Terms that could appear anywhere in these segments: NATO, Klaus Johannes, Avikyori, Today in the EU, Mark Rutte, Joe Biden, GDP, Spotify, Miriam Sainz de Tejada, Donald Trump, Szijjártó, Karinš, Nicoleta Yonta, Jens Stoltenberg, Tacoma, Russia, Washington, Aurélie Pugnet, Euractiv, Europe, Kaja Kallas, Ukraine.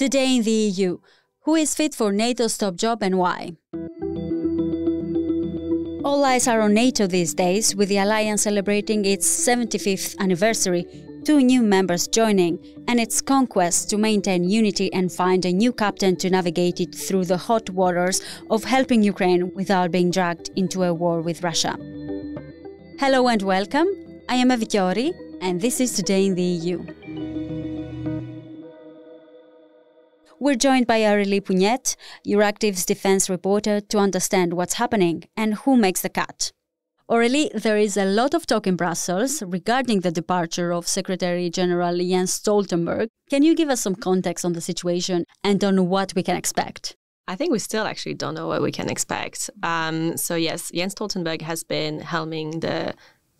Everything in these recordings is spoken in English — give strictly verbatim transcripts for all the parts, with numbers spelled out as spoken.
Today in the E U, who is fit for NATO's top job and why? All eyes are on NATO these days, with the alliance celebrating its seventy-fifth anniversary, two new members joining, and its conquest to maintain unity and find a new captain to navigate it through the hot waters of helping Ukraine without being dragged into a war with Russia. Hello and welcome. I am Avikyori, and this is Today in the E U. We're joined by Aurélie Pugnet, Euractiv's defense reporter, to understand what's happening and who makes the cut. Aurélie, there is a lot of talk in Brussels regarding the departure of Secretary General Jens Stoltenberg. Can you give us some context on the situation and on what we can expect? I think we still actually don't know what we can expect. Um, so yes, Jens Stoltenberg has been helming the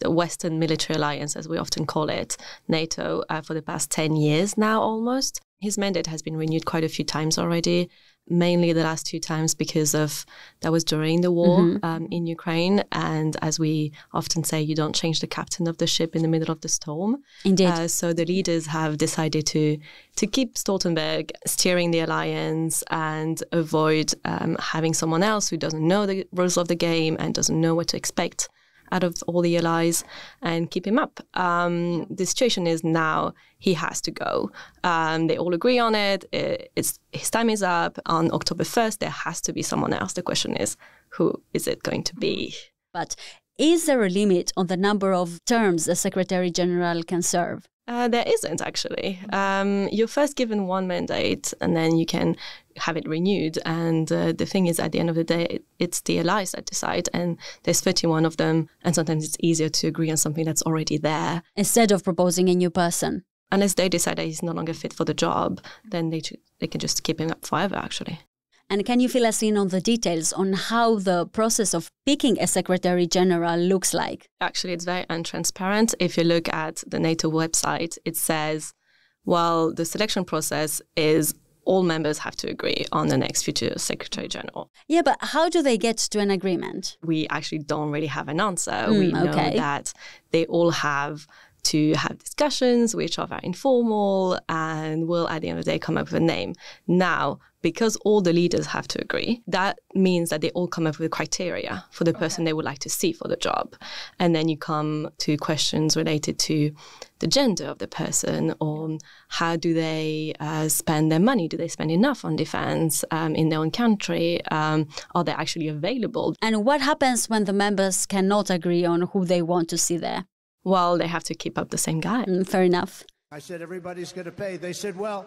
the Western Military Alliance, as we often call it, NATO, uh, for the past ten years now almost. His mandate has been renewed quite a few times already, mainly the last two times because of that was during the war mm-hmm. um, in Ukraine. And as we often say, you don't change the captain of the ship in the middle of the storm. Indeed. Uh, so the leaders have decided to to keep Stoltenberg steering the alliance and avoid um, having someone else who doesn't know the rules of the game and doesn't know what to expect out of all the allies and keep him up. Um, the situation is now he has to go. Um, they all agree on it. it it's, his time is up. On October first, there has to be someone else. The question is, who is it going to be? But is there a limit on the number of terms a Secretary General can serve? Uh, there isn't, actually. Um, you're first given one mandate and then you can have it renewed. And uh, the thing is, at the end of the day, it, it's the allies that decide. And there's thirty-one of them. And sometimes it's easier to agree on something that's already there, instead of proposing a new person. Unless they decide that he's no longer fit for the job, then they, they can just keep him up forever, actually. And can you fill us in on the details on how the process of picking a Secretary General looks like? Actually, it's very untransparent. If you look at the NATO website, it says, well, the selection process is all members have to agree on the next future Secretary General. Yeah, but how do they get to an agreement? We actually don't really have an answer. Mm, we know okay. that they all have to have discussions, which are very informal, and will, at the end of the day, come up with a name. Now, because all the leaders have to agree, that means that they all come up with criteria for the person okay. they would like to see for the job. And then you come to questions related to the gender of the person, or how do they uh, spend their money? Do they spend enough on defense um, in their own country? Um, are they actually available? And what happens when the members cannot agree on who they want to see there? Well, they have to keep up the same guy. Mm, fair enough. I said, everybody's going to pay. They said, well,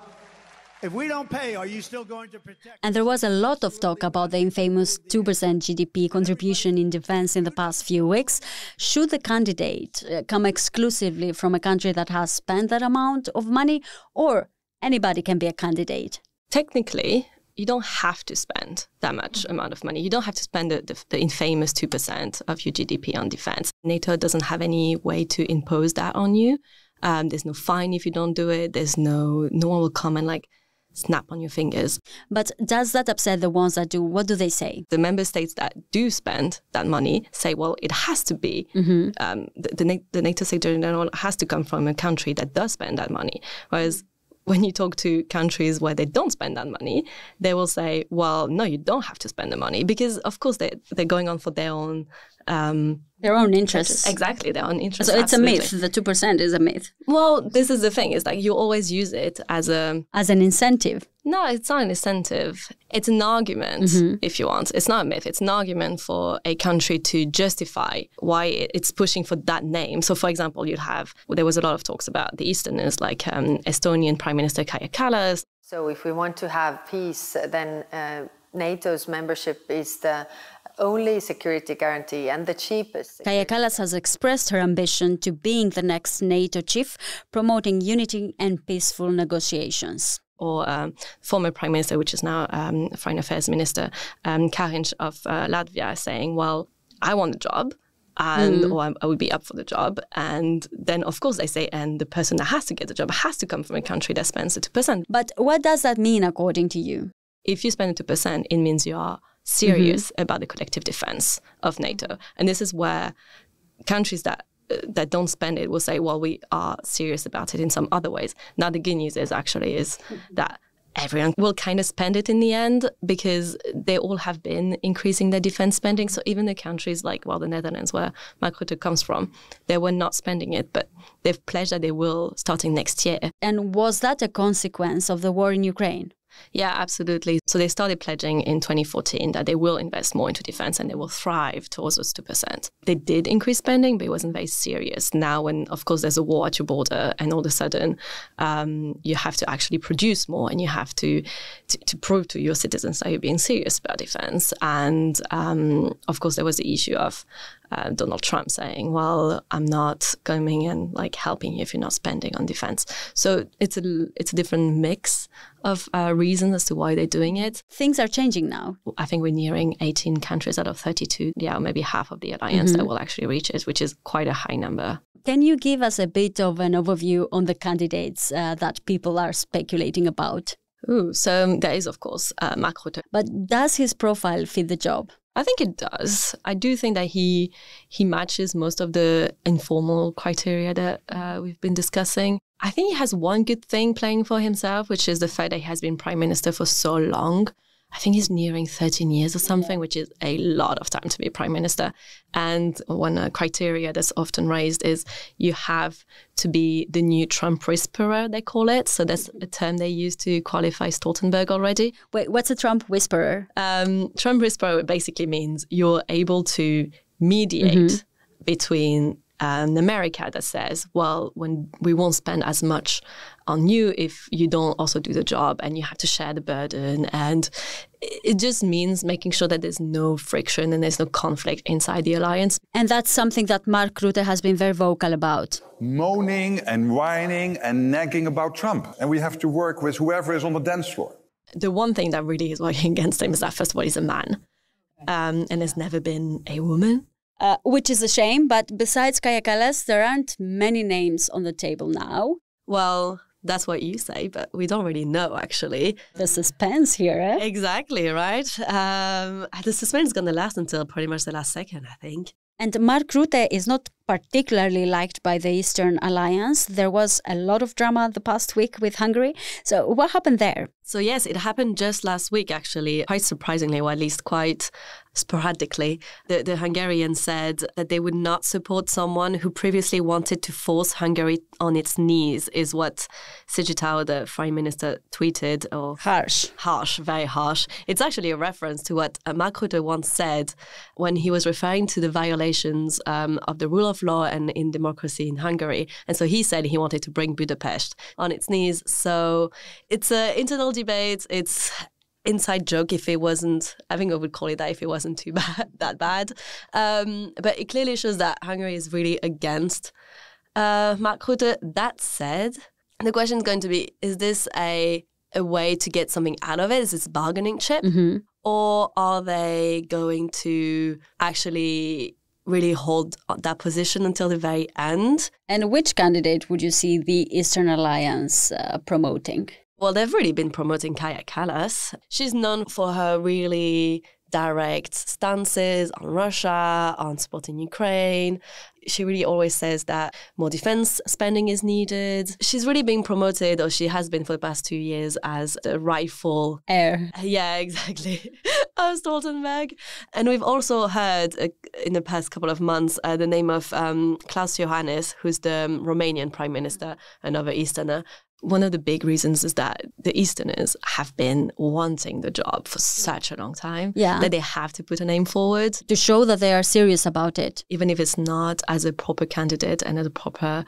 if we don't pay, are you still going to protect? And there was a lot of talk about the infamous two percent G D P contribution in defense in the past few weeks. Should the candidate come exclusively from a country that has spent that amount of money, or anybody can be a candidate? Technically, you don't have to spend that much amount of money. You don't have to spend the, the, the infamous two percent of your G D P on defense. NATO doesn't have any way to impose that on you. Um, there's no fine if you don't do it. There's no, no one will come and like snap on your fingers. But does that upset the ones that do? What do they say? The member states that do spend that money say, well, it has to be, mm-hmm. um, the, the, the NATO Secretary General has to come from a country that does spend that money. Whereas when you talk to countries where they don't spend that money, they will say, well, no, you don't have to spend the money, because, of course, they, they're going on for their own... Um, their own interests. Exactly, their own interests. So it's absolutely a myth. The two percent is a myth. Well, this is the thing. It's like you always use it as a... As an incentive. No, it's not an incentive. It's an argument, mm-hmm. if you want. It's not a myth. It's an argument for a country to justify why it's pushing for that name. So, for example, you'd have... Well, there was a lot of talks about the Easterners, like um, Estonian Prime Minister Kaja Kallas. So if we want to have peace, then uh, NATO's membership is the... only security guarantee and the cheapest. Kaja Kallas has expressed her ambition to being the next NATO chief, promoting unity and peaceful negotiations. Or um, former Prime Minister, which is now um, Foreign Affairs Minister, um, Karinš of uh, Latvia, saying, well, I want the job, and mm. or I would be up for the job. And then, of course, they say, and the person that has to get the job has to come from a country that spends the two percent. But what does that mean, according to you? If you spend the two percent, it means you are serious mm-hmm. about the collective defense of NATO. And this is where countries that uh, that don't spend it will say, well, we are serious about it in some other ways. Now, the good news is actually is that everyone will kind of spend it in the end, because they all have been increasing their defense spending. So even the countries like, well, the Netherlands, where Mark Rutte comes from, they were not spending it, but they've pledged that they will starting next year. And was that a consequence of the war in Ukraine? Yeah, absolutely. So they started pledging in twenty fourteen that they will invest more into defense and they will thrive towards those two percent. They did increase spending, but it wasn't very serious. Now, when, of course, there's a war at your border and all of a sudden um, you have to actually produce more and you have to, to, to prove to your citizens that you're being serious about defense. And, um, of course, there was the issue of Uh, Donald Trump saying, well, I'm not coming and like helping you if you're not spending on defense. So it's a, it's a different mix of uh, reasons as to why they're doing it. Things are changing now. I think we're nearing eighteen countries out of thirty-two. Yeah, maybe half of the alliance mm-hmm. that will actually reach it, which is quite a high number. Can you give us a bit of an overview on the candidates uh, that people are speculating about? Ooh, so um, there is, of course, uh, Mark Rutte. But does his profile fit the job? I think it does. I do think that he he matches most of the informal criteria that uh, we've been discussing. I think he has one good thing playing for himself, which is the fact that he has been prime minister for so long. I think he's nearing thirteen years or something, which is a lot of time to be prime minister. And one uh, criteria that's often raised is you have to be the new Trump whisperer, they call it. So that's a term they use to qualify Stoltenberg already. Wait, what's a Trump whisperer? Um, Trump whisperer basically means you're able to mediate mm-hmm. between um, America that says, well, when we won't spend as much on you if you don't also do the job and you have to share the burden. And it just means making sure that there's no friction and there's no conflict inside the alliance. And that's something that Mark Rutte has been very vocal about. Moaning and whining and nagging about Trump. And we have to work with whoever is on the dance floor. The one thing that really is working against him is that, first of all, he's a man. Um, and there's never been a woman. Uh, which is a shame, but besides Kaja Kallas, there aren't many names on the table now. Well, that's what you say, but we don't really know, actually. The suspense here, eh? Exactly, right? Um, the suspense is going to last until pretty much the last second, I think. And Mark Rutte is not particularly liked by the Eastern Alliance. There was a lot of drama the past week with Hungary. So what happened there? So yes, it happened just last week, actually, quite surprisingly, or at least quite sporadically. The, the Hungarians said that they would not support someone who previously wanted to force Hungary on its knees, is what Szijjártó, the Prime Minister, tweeted. Or harsh. Harsh, very harsh. It's actually a reference to what Mark Rutte once said when he was referring to the violations um, of the rule of law and in democracy in Hungary. And so he said he wanted to bring Budapest on its knees. So it's an internal debate. It's inside joke if it wasn't, I think I would call it that if it wasn't too bad, that bad. Um, but it clearly shows that Hungary is really against uh, Mark Rutte. That said, the question is going to be, is this a, a way to get something out of it? Is this bargaining chip? Mm-hmm. Or are they going to actually really hold that position until the very end? And which candidate would you see the Eastern Alliance uh, promoting? Well, they've really been promoting Kaja Kallas. She's known for her really direct stances on Russia, on supporting Ukraine. She really always says that more defense spending is needed. She's really being promoted, or she has been for the past two years, as the rightful heir. Yeah, exactly. of Stoltenberg. And we've also heard uh, in the past couple of months uh, the name of um, Klaus Johannes, who's the um, Romanian Prime Minister, another Easterner. One of the big reasons is that the Easterners have been wanting the job for such a long time yeah. that they have to put a name forward. To show that they are serious about it. Even if it's not as a proper candidate and as a proper,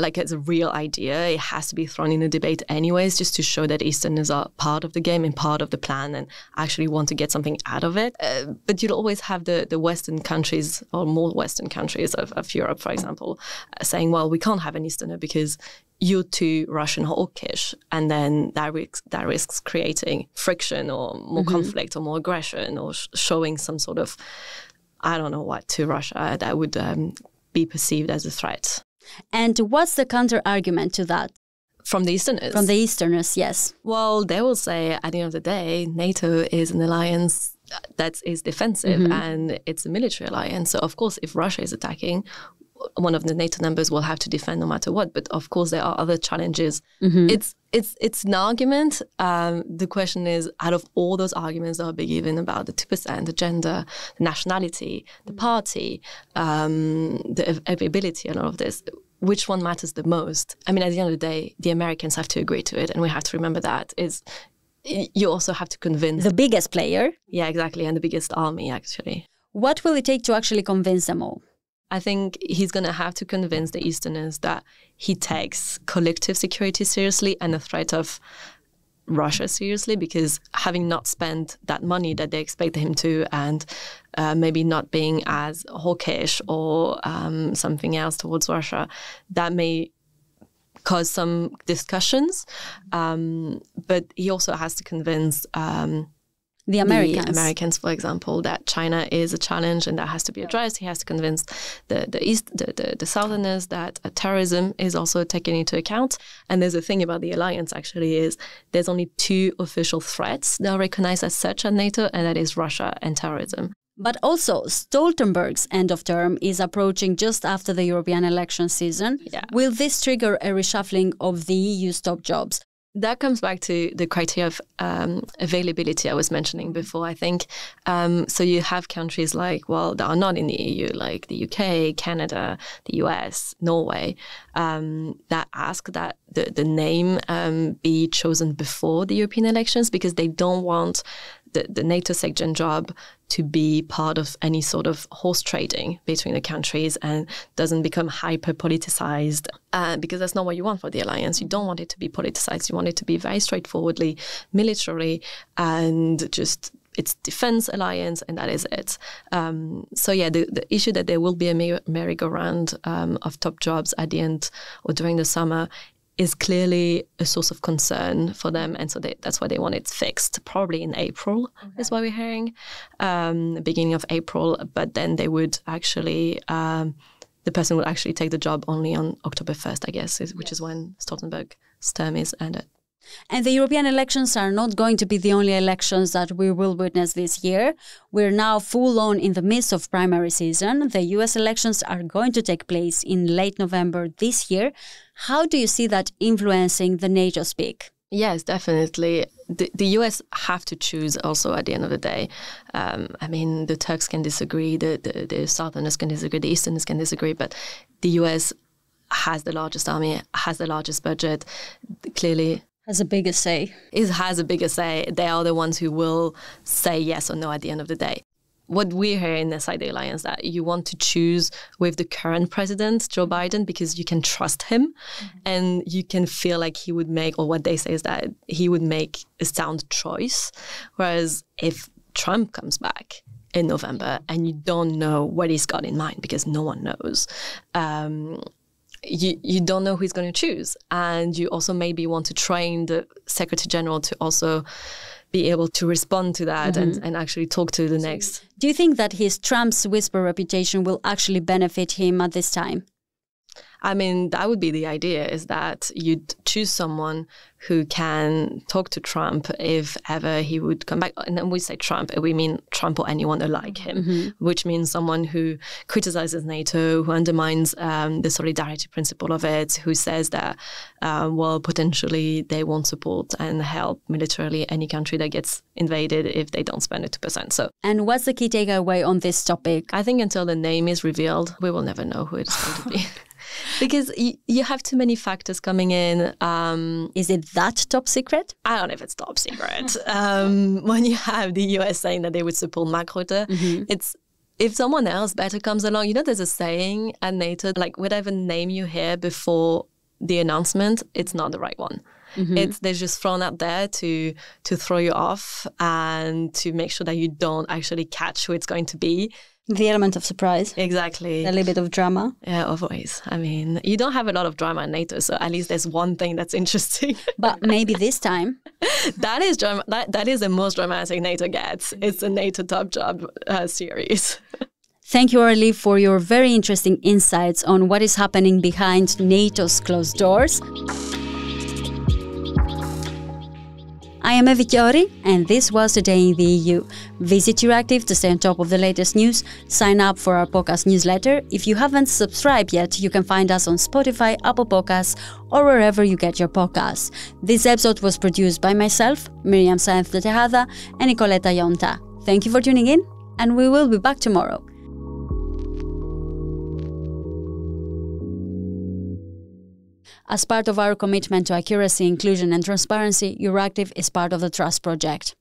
like as a real idea, it has to be thrown in a debate anyways, just to show that Easterners are part of the game and part of the plan and actually want to get something out of it. Uh, but you'll always have the, the Western countries, or more Western countries of, of Europe, for example, uh, saying, well, we can't have an Easterner because you're too Russian hawkish, and then that risks, that risks creating friction or more mm-hmm. conflict or more aggression or sh showing some sort of, I don't know what, to Russia that would um, be perceived as a threat. And what's the counter-argument to that? From the Easterners? From the Easterners, yes. Well, they will say at the end of the day, NATO is an alliance that is defensive mm-hmm. and it's a military alliance. So, of course, if Russia is attacking, one of the NATO members will have to defend no matter what. But of course, there are other challenges. Mm-hmm. It's it's it's an argument. Um, the question is, out of all those arguments that are being given about the two percent, the gender, the nationality, the party, um, the ability, and all of this, which one matters the most? I mean, at the end of the day, the Americans have to agree to it, and we have to remember that. Is you also have to convince... the biggest player. Yeah, exactly, and the biggest army, actually. What will it take to actually convince them all? I think he's going to have to convince the Easterners that he takes collective security seriously and the threat of Russia seriously, because having not spent that money that they expect him to, and uh, maybe not being as hawkish or um, something else towards Russia, that may cause some discussions. Um, but he also has to convince um, the Americans. The Americans, for example, that China is a challenge and that has to be addressed. He has to convince the the East, the, the, the Southerners that uh, terrorism is also taken into account. And there's a thing about the alliance, actually, is there's only two official threats that are recognized as such at NATO, and that is Russia and terrorism. But also, Stoltenberg's end of term is approaching just after the European election season. Yeah. Will this trigger a reshuffling of the E U's top jobs? That comes back to the criteria of um, availability I was mentioning before, I think. Um, so you have countries like, well, that are not in the E U, like the U K, Canada, the U S, Norway, um, that ask that the, the name um, be chosen before the European elections, because they don't want the, the NATO SecGen job to be part of any sort of horse trading between the countries and doesn't become hyper-politicized, uh, because that's not what you want for the alliance. You don't want it to be politicized. You want it to be very straightforwardly military and just its defense alliance, and that is it. Um, so, yeah, the, the issue that there will be a merry-go-round um, of top jobs at the end or during the summer is clearly a source of concern for them. And so they, that's why they want it fixed, probably in April, okay. is what we're hearing, um, beginning of April. But then they would actually, um, the person would actually take the job only on October first, I guess, is, which yes. is when Stoltenberg's term is ended. And the European elections are not going to be the only elections that we will witness this year. We're now full on in the midst of primary season. The U S elections are going to take place in late November this year. How do you see that influencing the NATO speak? Yes, definitely. The, the U S have to choose also at the end of the day. Um, I mean, the Turks can disagree, the, the, the Southerners can disagree, the Easterners can disagree, but the U S has the largest army, has the largest budget, clearly... Has a bigger say. It has a bigger say. They are the ones who will say yes or no at the end of the day. What we hear in the side of the alliance is that you want to choose with the current president, Joe Biden, because you can trust him mm-hmm. and you can feel like he would make, or what they say is that he would make a sound choice. Whereas if Trump comes back in November and you don't know what he's got in mind, because no one knows, um, You, you don't know who he's going to choose. And you also maybe want to train the Secretary General to also be able to respond to that mm-hmm. and, and actually talk to the next. Do you think that his Trump's whisper reputation will actually benefit him at this time? I mean, that would be the idea, is that you'd choose someone who can talk to Trump if ever he would come back. And then we say Trump, we mean Trump or anyone like him, mm-hmm. which means someone who criticizes NATO, who undermines um, the solidarity principle of it, who says that, uh, well, potentially they won't support and help militarily any country that gets invaded if they don't spend the two percent. So, and what's the key takeaway on this topic? I think until the name is revealed, we will never know who it's going to be. Because y you have too many factors coming in. Um, is it that top secret? I don't know if it's top secret. um, when you have the U S saying that they would support Mark Rutte, mm-hmm. it's if someone else better comes along. You know, there's a saying at NATO, like whatever name you hear before the announcement, it's not the right one. Mm-hmm. It's they're just thrown out there to to throw you off and to make sure that you don't actually catch who it's going to be. The element of surprise. Exactly. A little bit of drama. Yeah, always. I mean, you don't have a lot of drama in NATO, so at least there's one thing that's interesting. But maybe this time. that is drama. That, that is the most dramatic NATO gets. It's a NATO top job uh, series. Thank you, Aurélie, for your very interesting insights on what is happening behind NATO's closed doors. I am Avikyori, and this was Today in the E U. Visit Euractiv to stay on top of the latest news. Sign up for our podcast newsletter. If you haven't subscribed yet, you can find us on Spotify, Apple Podcasts, or wherever you get your podcasts. This episode was produced by myself, Miriam Sainz de Tejada, and Nicoleta Yonta. Thank you for tuning in, and we will be back tomorrow. As part of our commitment to accuracy, inclusion and transparency, Euractiv is part of the Trust Project.